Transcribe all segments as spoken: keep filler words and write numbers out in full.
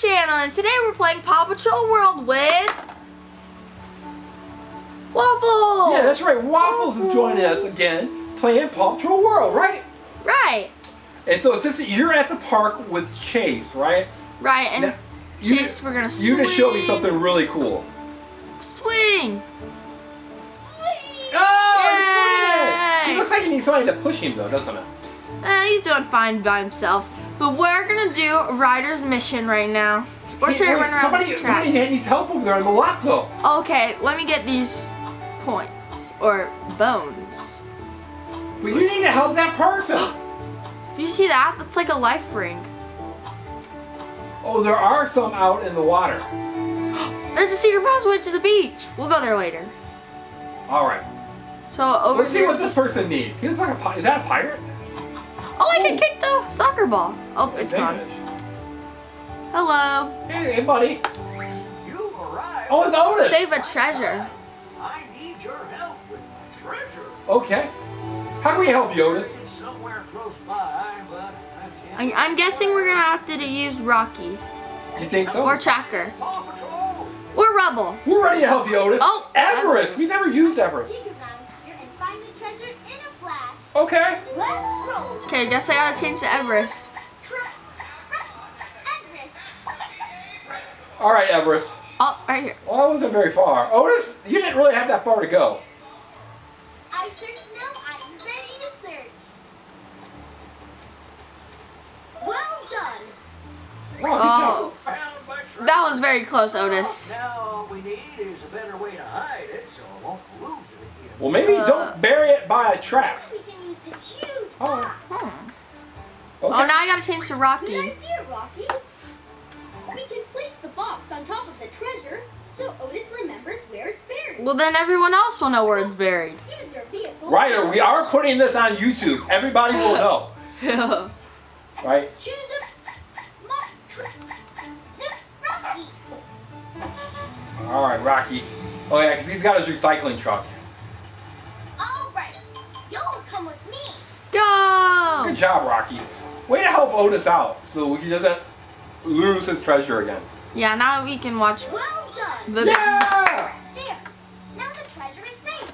channel, and today we're playing Paw Patrol World with Waffles! Yeah, that's right, Waffles, Waffles is joining us again, playing Paw Patrol World, right? Right. And so, assistant, you're at the park with Chase, right? Right, and now, Chase, you, we're gonna swing. You just showed me something really cool. Swing! Oh, he looks like he needs somebody to push him, though, doesn't it? Uh, he's doing fine by himself. But we're gonna do Ryder's mission right now. Or should I run around somebody, this track? Somebody needs help over there on the lot, though. Okay, let me get these points or bones. But you need to help that person. Do you see that? That's like a life ring. Oh, there are some out in the water. There's a secret passage to the beach. We'll go there later. All right. So over. Let's see here. What this person needs. He looks like a. Is that a pirate? Oh, I can kick the soccer ball. Oh, it's gone. Hello. Hey, hey, buddy. You've arrived. Oh, it's Otis. Save a treasure. I need your help with my treasure. Okay. How can we help you, Otis? Somewhere close by, but I can't. I'm guessing we're gonna have to use Rocky. You think so? Or Tracker. Or Rubble. We're ready to help you, Otis. Oh, Everest. Everest. We never used Everest. Okay. Let's roll. Okay, I guess I gotta change to Everest. All right, Everest. Oh, right here. Well, I wasn't very far. Otis, you didn't really have that far to go. Ice or snow, I'm ready to search. Well done. Oh, that was very close, Otis. Now we need is a better way to hide it, so I won't lose it. Well, maybe uh, don't bury it by a trap. Oh. Hmm. Okay. Oh, now I gotta change to Rocky. Good idea, Rocky. We can place the box on top of the treasure so Otis remembers where it's buried. Well, then everyone else will know where it's buried. Use your vehicle. Ryder, we are putting this on YouTube. Everybody will know. Yeah. Right? Choose a mock trip. Zip Rocky. Alright, Rocky. Oh, yeah, because he's got his recycling truck. Go! Good job, Rocky. Way to help Otis out so he doesn't lose his treasure again. Yeah, now we can watch. Well done. The yeah! There. Now the treasure is safe.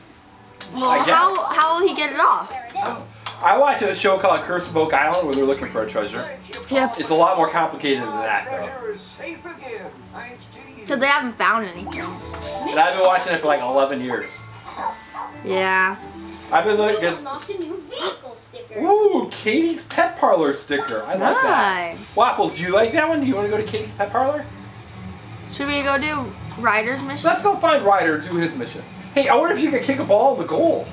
Well, how how will he get it off? There it is. I watch a show called Curse of Oak Island where they're looking for a treasure. Yep. It's a lot more complicated than that, though. Because they haven't found anything. And I've been watching it for like eleven years. Yeah. I've been looking. Ooh, Katie's Pet Parlor sticker. I like nice. that. Waffles, do you like that one? Do you want to go to Katie's Pet Parlor? Should we go do Ryder's mission? Let's go find Ryder, do his mission. Hey, I wonder if you could kick a ball in the goal.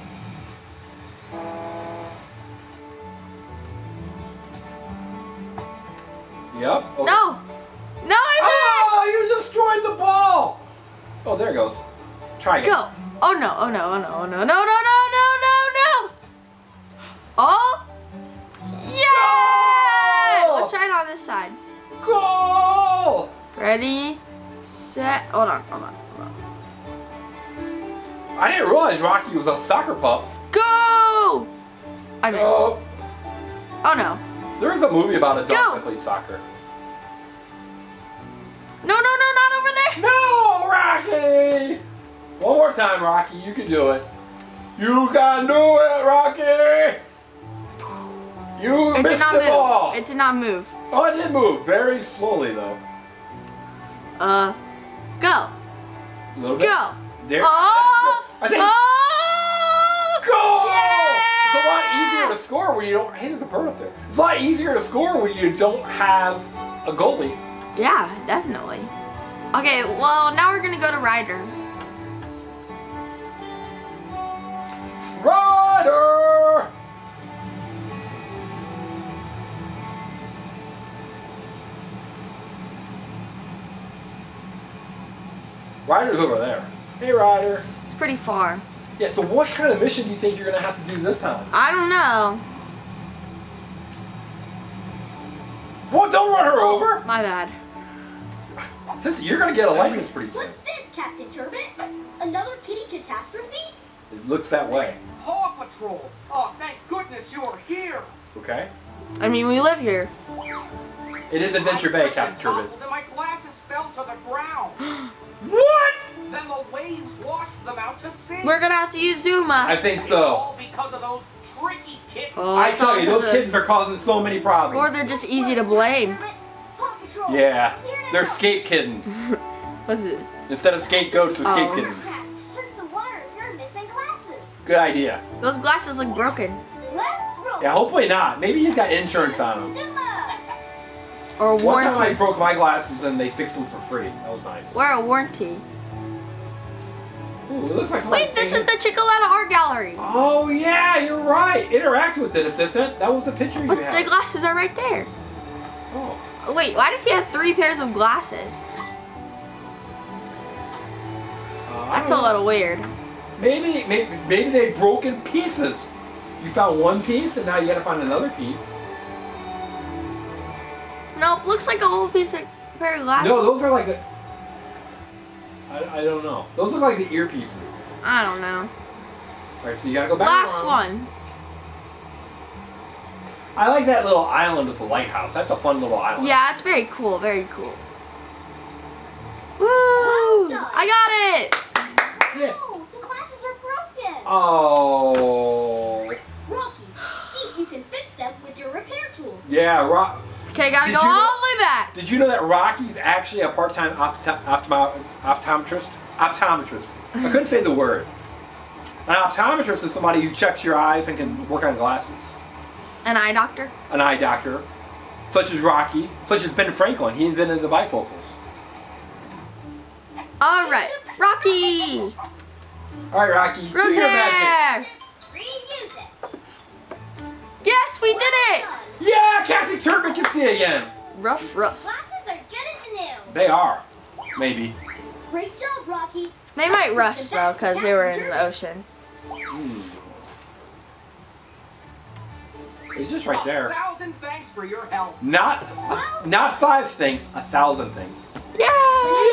Yep. Okay. No. No, I missed. Oh, you destroyed the ball. Oh, there it goes. Try it. Go. Oh, no. Oh, no. Oh, no. Oh, no. No, no, no, no, no, no. Oh! Yeah! Goal! Let's try it on this side. Goal! Ready, set, hold on, hold on, hold on. I didn't realize Rocky was a soccer pup. Go! I missed. Oh, oh no. There was a movie about a dog Go! that played soccer. No, no, no, not over there! No, Rocky! One more time, Rocky, you can do it. You can do it, Rocky! You it missed the move. ball. It did not move. Oh, it did move. Very slowly, though. Uh, go. A little bit. Go. There. Oh! I think. Oh! Go! Yeah! It's a lot easier to score when you don't. Hey, there's a bird up there. It's a lot easier to score when you don't have a goalie. Yeah, definitely. Okay, well, now we're going to go to Ryder. Ryder! Ryder's over there. Hey, Ryder. It's pretty far. Yeah, so what kind of mission do you think you're going to have to do this time? I don't know. Well, don't run her oh, over. My bad. Sissy, you're going to get a license pretty soon. What's this, Captain Turbot? Another kitty catastrophe? It looks that way. Paw Patrol. Oh, thank goodness you're here. Okay. I mean, we live here. It is Adventure Bay, Captain Turbot. to the ground. What? Then the waves washed them out to sea. We're gonna have to use Zuma. I think so. It's all because of those tricky kittens. Oh, I tell you, those the... kittens are causing so many problems. Or they're just easy to blame. Yeah, they're skate kittens. What's it? Instead of scapegoats, they're oh. skate kittens. Good idea. Those glasses look broken. Let's roll. Yeah, hopefully not. Maybe he's got insurance on them. Zuma. Or a warranty. One time I broke my glasses and they fixed them for free. That was nice. Or a warranty. Ooh, it looks like Wait, this is the Chickaletta Art Gallery. Oh yeah, you're right. Interact with it, assistant. That was the picture but you had. But the glasses are right there. Oh. Wait, why does he have three pairs of glasses? Uh, That's a little weird. Maybe, maybe, maybe they broke in pieces. You found one piece, and now you gotta find another piece. No, it looks like a whole piece of pair of glasses. No, those are like the... I, I don't know. Those look like the earpieces. I don't know. Alright, so you gotta go back Last around. one. I like that little island with the lighthouse. That's a fun little island. Yeah, it's very cool, very cool. Woo! I got it! Yeah. Oh. Rocky, see if you can fix them with your repair tool. Yeah, Rocky. Okay, gotta go all the way back. Did you know that Rocky's actually a part-time opto optom optometrist? Optometrist. I couldn't say the word. An optometrist is somebody who checks your eyes and can work on glasses. An eye doctor? An eye doctor. Such as Rocky, such as Ben Franklin. He invented the bifocals. All right, Rocky. All right, Rocky. Repair. Do your magic. Reuse it. Yes, we well did done. it. Yeah, Captain Turbot can see again. Rough, rough. Glasses are good as new. They are, maybe. Great job, Rocky. They might rust though, because they were in the ocean. Mm. It's just right there. A thousand thanks for your help. Not, well, not five things. A thousand things. Yeah.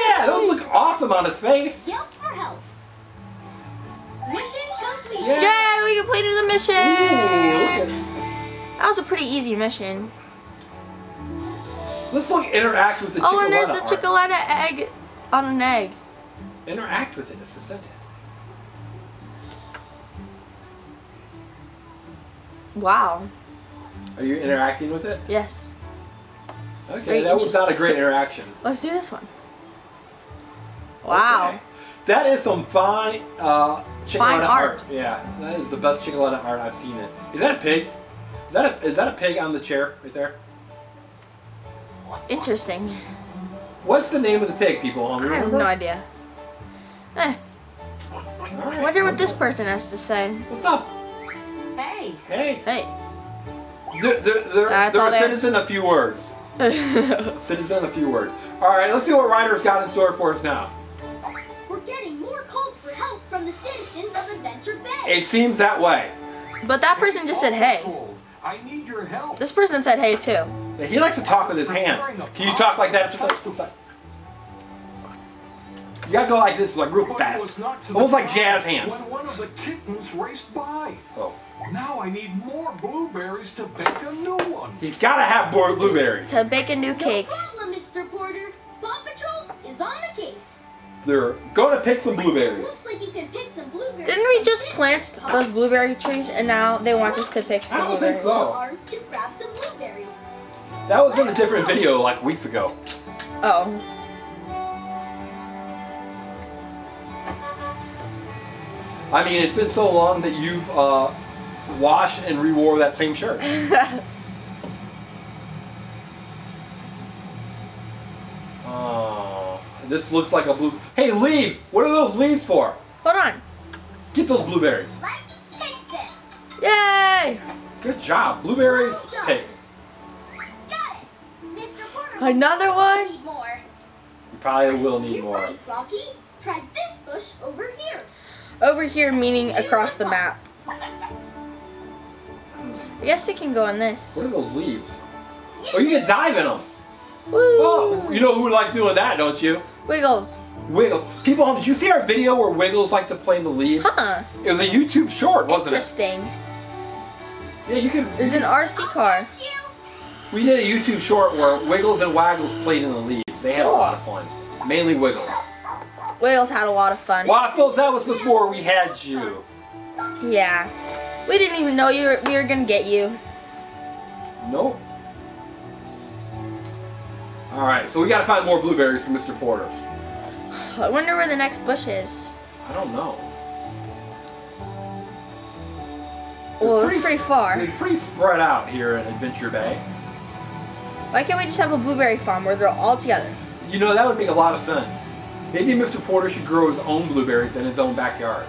Yeah, those look awesome on his face. Yelp for help. Mission complete! Yay! Yay, we completed the mission! Ooh, that was a pretty easy mission. Let's look interact with the Chickaletta. Oh, and there's the Chickaletta egg on an egg. Interact with it, assistant. Wow. Are you interacting with it? Yes. Okay, that was not a great interaction. Let's do this one. Wow. Okay. That is some fine uh, Chickaletta art. art. Yeah, that is the best Chickaletta art I've seen it. Is that a pig? Is that a, is that a pig on the chair right there? Interesting. What's the name of the pig, people? Um, I have no idea. Eh. Right. I wonder what this person has to say. What's up? Hey. Hey. Hey. They're, they're, they're, uh, they're a citizen of few words. a citizen of few words. All right, let's see what Ryder's got in store for us now. The citizens of Adventure Bay. It seems that way. But that person just said, hey. I need your help. This person said, hey, too. Yeah, he likes to talk with his hands. Can you talk like that? You gotta go like this, like real fast. Almost like jazz hands. When one of the kittens raced by. Oh. Now I need more blueberries to bake a new one. He's gotta have more blueberries. To bake a new cake. No problem, Mister Porter. Paw Patrol is on the case. They're gonna pick some blueberries. Looks like you can pick some blueberries. Didn't we just plant those blueberry trees and now they want us to pick I don't blueberries? I don't think so. Grab some blueberries. That was in a different video like weeks ago. Oh. I mean, it's been so long that you've uh, washed and re-wore that same shirt. This looks like a blue... Hey, leaves! What are those leaves for? Hold on. Get those blueberries. Let's pick this. Yay! Good job. Blueberries, well pick. Got it. Mister Porter, another one? Need more. You probably will need You're more. Right, Rocky. Try this bush over here. Over here meaning Choose across the map. I guess we can go on this. What are those leaves? Yes. Oh, you can dive in them. Woo. Oh, you know who likes doing that, don't you? Wiggles. Wiggles. People, did you see our video where Wiggles liked to play in the leaves? Huh. It was a YouTube short, wasn't Interesting. it? Interesting. Yeah, you could... There's an R C car. We did a YouTube short where Wiggles and Waggles played in the leaves. They had a lot of fun. Mainly Wiggles. Wiggles had a lot of fun. Waffles, that was before we had you. Yeah. We didn't even know you were, we were going to get you. Nope. Alright, so we got to find more blueberries for Mister Porter. I wonder where the next bush is. I don't know. Well, it's pretty, pretty far. They're pretty spread out here at Adventure Bay. Why can't we just have a blueberry farm where they're all together? You know, that would make a lot of sense. Maybe Mister Porter should grow his own blueberries in his own backyard.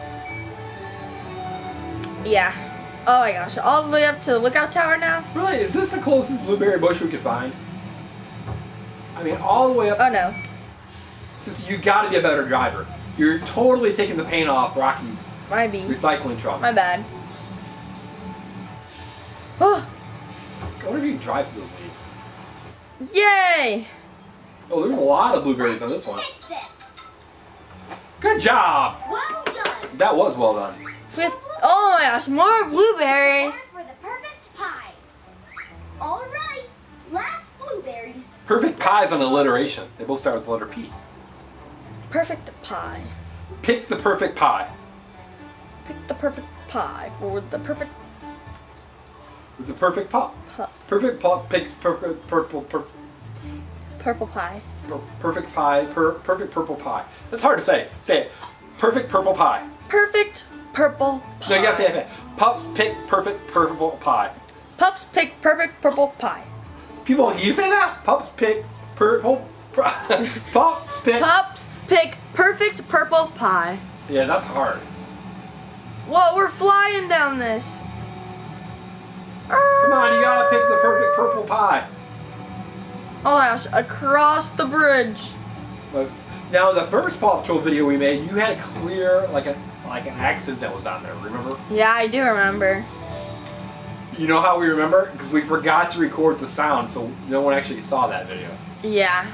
Yeah. Oh my gosh, all the way up to the lookout tower now? Really? Is this the closest blueberry bush we could find? I mean, all the way up. Oh no. Since you gotta be a better driver. You're totally taking the paint off Rocky's Maybe. recycling truck. My bad. Oh. I wonder if you can drive through those leaves. Yay! Oh, there's a lot of blueberries on this one. This. Good job! Well done! That was well done. With, oh my gosh, more blueberries! For the perfect pie. Alright, last blueberries. Perfect pie's an alliteration. They both start with the letter P. Perfect pie. Pick the perfect pie. Pick the perfect pie for the perfect... With the perfect pop. Pup. Perfect pop picks perfect purple purple... Purple pie. Per perfect pie. Per perfect purple pie. That's hard to say. Say it. Perfect purple pie. Perfect purple pie. No, you gotta say it. Pups pick perfect purple pie. Pups pick perfect purple pie. People, you say that? Pups pick purple... Pups pick... Pups pick perfect purple pie. Yeah, that's hard. Whoa, we're flying down this. Come on, you gotta pick the perfect purple pie. Oh my gosh, across the bridge. Look, now the first Paw Patrol video we made, you had a clear, like, a, like an accent that was on there, remember? Yeah, I do remember. You know how we remember? Because we forgot to record the sound, so no one actually saw that video. Yeah. yeah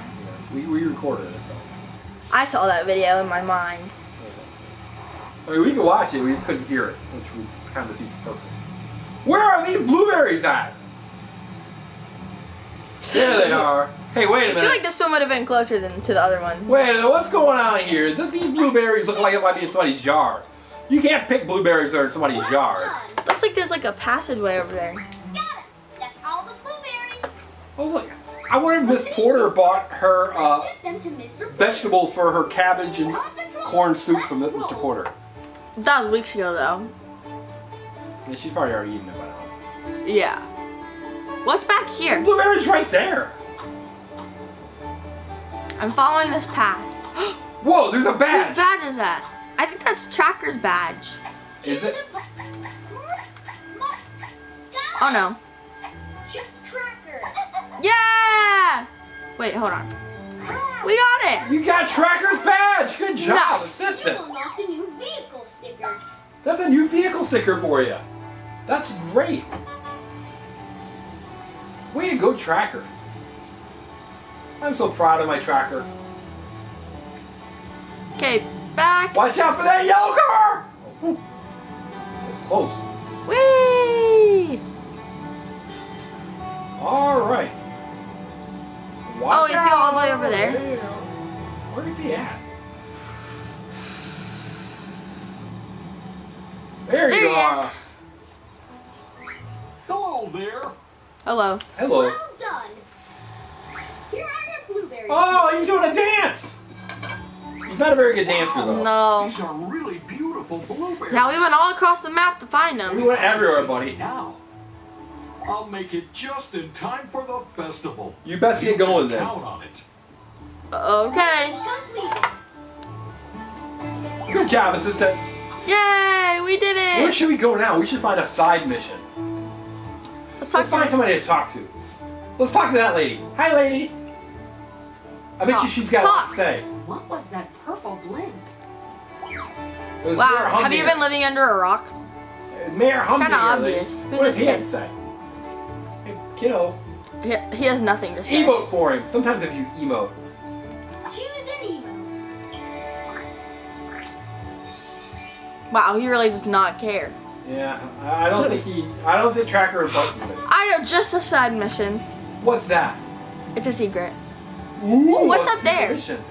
we, we recorded it, though. I saw that video in my mind. I mean, we could watch it, we just couldn't hear it, which was kind of defeats the purpose. Where are these blueberries at? There they are. Hey, wait a minute. I feel like this one would have been closer than to the other one. Wait a minute, what's going on here? Does these blueberries look like it might be in somebody's yard? You can't pick blueberries that are in somebody's well yard. Done. Looks like there's like a passageway over there. Got it. That's all the blueberries. Oh look, I wonder if Miss Porter bought her uh, vegetables for her cabbage and corn soup from Mister Porter. That was weeks ago though. Yeah, she's probably already eaten it by now. Yeah. What's back here? The blueberry's right there. I'm following this path. Whoa, there's a badge. Whose badge is that? I think that's Tracker's badge. Is it? Oh no. Tracker. Yeah! Wait, hold on. We got it! You got Tracker's badge! Good job, no. assistant! You unlocked a new vehicle sticker. That's a new vehicle sticker for you. That's great. Way to go, Tracker. I'm so proud of my Tracker. Okay, back. Watch out for that yellow car! Oh, that's close. Whee! All right. Watch oh, it's all the way over there. there. Where is he at? There, there you he are. Is. Hello there. Hello. Hello. Well done. Here are your blueberries. Oh, he's doing a dance. He's not a very good dancer though. No. These are really beautiful blueberries. Yeah, we went all across the map to find them. We went everywhere, buddy. Now, I'll make it just in time for the festival. You best get going then. Count on it. Okay. Good job, assistant. Yay, we did it. Where should we go now? We should find a side mission. Let's, Let's find somebody to talk to. Let's talk to that lady. Hi, lady. I bet talk. you she's got talk. what to say. What was that purple blend? Wow, have you been living under a rock? Mayor Humdinger. Kind of obvious. Who's what this does kid? He say? Hey, kiddo. He, he has nothing to say. Emote for him. Sometimes if you emote. Choose an emote. Wow, he really does not care. Yeah, I don't think he, I don't think Tracker impresses it. I know, just a side mission. What's that? It's a secret. Ooh, Ooh, what's up there? Mission.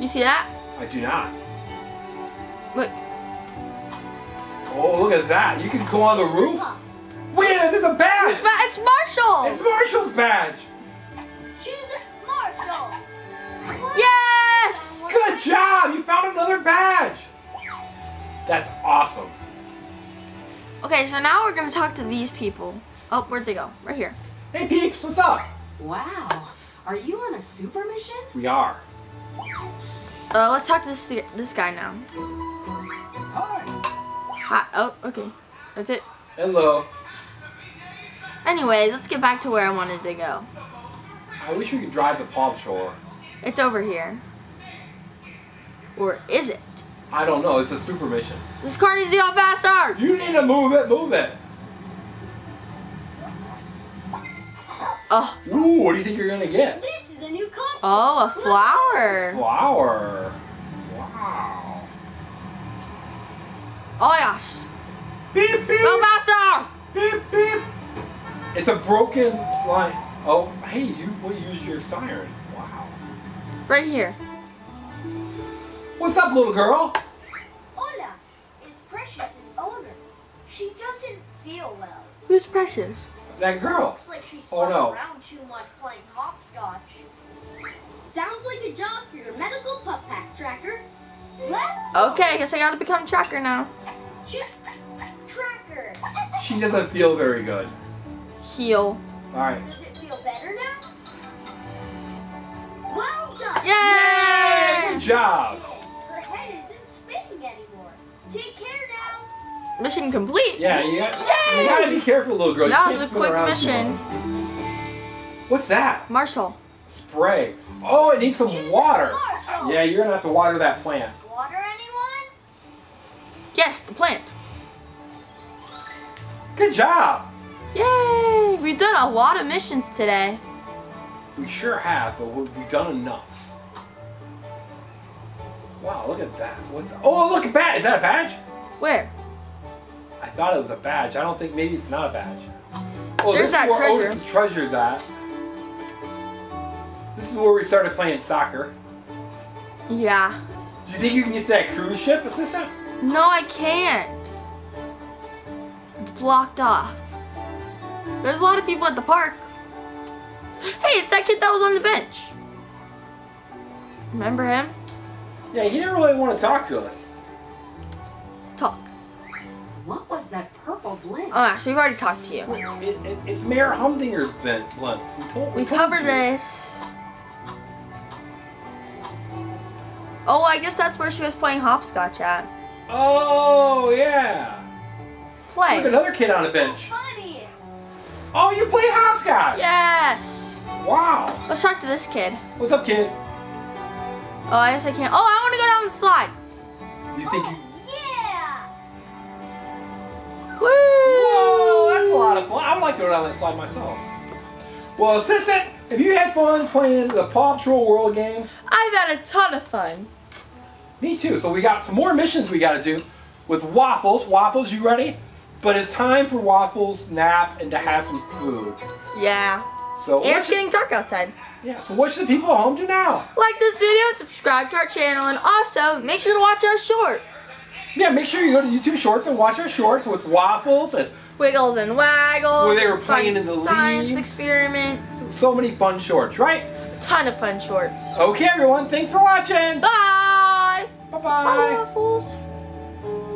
You see that? I do not. Look. Oh, look at that. You can go on the roof. Wait, there's a badge. It's, ba it's Marshall. It's Marshall's badge. Choose Marshall. Yes. Good job. You found another badge. That's awesome. Okay, so now we're going to talk to these people. Oh, where'd they go? Right here. Hey, peeps, what's up? Wow. Are you on a super mission? We are. Uh, let's talk to this, this guy now. Hi. Hi. Oh, okay. That's it. Hello. Anyways, let's get back to where I wanted to go. I wish we could drive the Paw Patrol. It's over here. Or is it? I don't know. It's a super mission. This car needs to go faster. You need to move it. Move it. Oh. Ooh, what do you think you're going to get? This is a new costume. Oh, a flower. A flower. Wow. Oh, gosh. Beep, beep. Go faster. Beep, beep. It's a broken line. Oh, hey, you will use your siren. Wow. Right here. What's up, little girl? Hola. It's Precious's owner. She doesn't feel well. Who's Precious? That girl. Looks like she's oh, no. around too much playing hopscotch. Sounds like a job for your medical pup pack, Tracker. Let's Okay, I guess I gotta become Tracker now. Ch tracker. She doesn't feel very good. Heal. Alright. Does it feel better now? Well done! Yay! Yay! Good job! Her head isn't spinning anymore. Take care now. Mission complete. Yeah, you got Yay! You gotta be careful, little girl. That was a quick mission. What's that? Marshall. Spray. Oh, it needs some Choose water. Marshall. Yeah, you're gonna have to water that plant. Water anyone? Yes, the plant. Good job. Yay! We've done a lot of missions today. We sure have, but we've done enough. Wow, look at that. What's Oh, look at that. Is that a badge? Where? I thought it was a badge. I don't think maybe it's not a badge. Oh, There's this that is where treasure. Otis treasures at. This is where we started playing soccer. Yeah. Do you think you can get to that cruise ship, assistant? No, I can't. It's blocked off. There's a lot of people at the park. Hey, it's that kid that was on the bench. Remember him? Yeah, he didn't really want to talk to us. Talk. What was that purple blimp? Oh, actually, we've already talked to you. It, it, it's Mayor Humdinger's blimp. We, told, we, we told covered you. this. Oh, I guess that's where she was playing hopscotch at. Oh, yeah. Play. Look, another kid on the bench. Funny. Oh, you played hopscotch. Yes. Wow. Let's talk to this kid. What's up, kid? Oh, I guess I can't. Oh, I want to go down the slide. You think? Oh, yeah. Woo! Whoa, that's a lot of fun. I would like to go down that slide myself. Well, assistant, have you had fun playing the Paw Patrol World game? I've had a ton of fun. Me too. So we got some more missions we got to do with Waffles. Waffles, you ready? But it's time for Waffles' nap and to have some food. Yeah. So and it's getting dark outside. Yeah, so what should the people at home do now? Like this video and subscribe to our channel, and also make sure to watch our shorts. Yeah, make sure you go to YouTube Shorts and watch our shorts with Waffles and Wiggles and Waggles. Where they were playing in the science leaves. experiments. So many fun shorts, right? A ton of fun shorts. Okay, everyone, thanks for watching. Bye. Bye bye. Bye, Waffles.